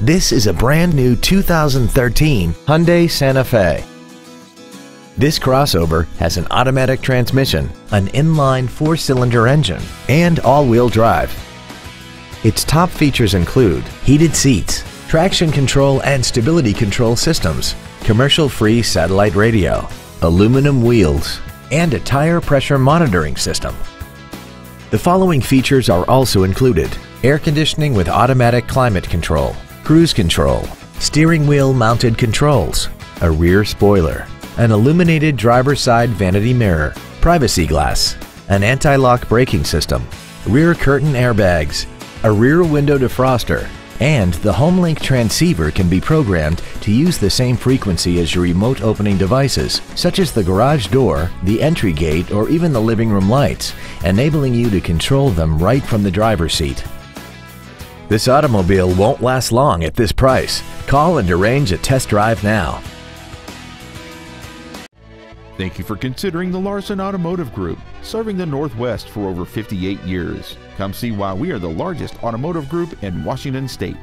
This is a brand new 2013 Hyundai Santa Fe. This crossover has an automatic transmission, an inline four-cylinder engine, and all-wheel drive. Its top features include heated seats, traction control and stability control systems, commercial-free satellite radio, aluminum wheels, and a tire pressure monitoring system. The following features are also included: air conditioning with automatic climate control, cruise control, steering wheel mounted controls, a rear spoiler, an illuminated driver's side vanity mirror, privacy glass, an anti-lock braking system, rear curtain airbags, a rear window defroster, and the HomeLink transceiver can be programmed to use the same frequency as your remote opening devices, such as the garage door, the entry gate, or even the living room lights, enabling you to control them right from the driver's seat. This automobile won't last long at this price. Call and arrange a test drive now. Thank you for considering the Larson Automotive Group, serving the Northwest for over 58 years. Come see why we are the largest automotive group in Washington State.